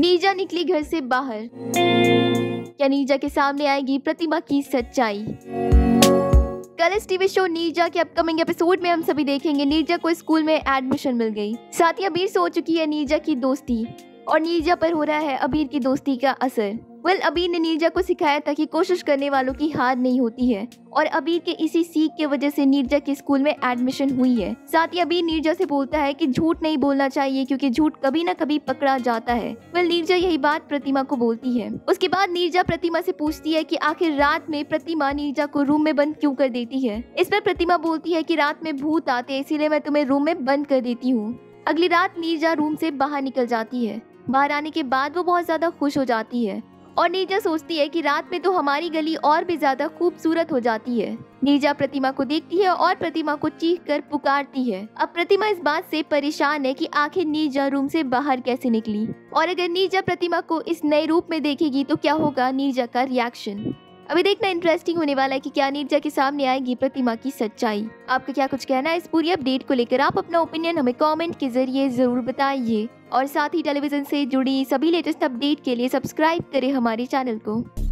नीरजा निकली घर से बाहर। क्या नीरजा के सामने आएगी प्रतिमा की सच्चाई? कलर्स टीवी शो नीरजा के अपकमिंग एपिसोड में हम सभी देखेंगे नीरजा को स्कूल में एडमिशन मिल गई। साथ ही अबीर से हो चुकी है नीरजा की दोस्ती और नीरजा पर हो रहा है अबीर की दोस्ती का असर। अबीर ने नीरजा को सिखाया था कि कोशिश करने वालों की हार नहीं होती है और अबीर के इसी सीख के वजह से नीरजा के स्कूल में एडमिशन हुई है। साथ ही अबीर नीरजा से बोलता है कि झूठ नहीं बोलना चाहिए क्योंकि झूठ कभी ना कभी पकड़ा जाता है। नीरजा यही बात प्रतिमा को बोलती है। उसके बाद नीरजा प्रतिमा से पूछती है कि आखिर रात में प्रतिमा नीरजा को रूम में बंद क्यों कर देती है। इस पर प्रतिमा बोलती है कि रात में भूत आते इसीलिए मैं तुम्हें रूम में बंद कर देती हूँ। अगली रात नीरजा रूम से बाहर निकल जाती है। बाहर आने के बाद वो बहुत ज्यादा खुश हो जाती है और नीरजा सोचती है कि रात में तो हमारी गली और भी ज्यादा खूबसूरत हो जाती है। नीरजा प्रतिमा को देखती है और प्रतिमा को चीख कर पुकारती है। अब प्रतिमा इस बात से परेशान है कि आखिर नीरजा रूम से बाहर कैसे निकली और अगर नीरजा प्रतिमा को इस नए रूप में देखेगी तो क्या होगा नीरजा का रिएक्शन। अभी देखना इंटरेस्टिंग होने वाला है कि क्या नीरजा के सामने आएगी प्रतिमा की सच्चाई। आपका क्या कुछ कहना है इस पूरी अपडेट को लेकर? आप अपना ओपिनियन हमें कमेंट के जरिए जरूर बताइए और साथ ही टेलीविजन से जुड़ी सभी लेटेस्ट अपडेट के लिए सब्सक्राइब करें हमारे चैनल को।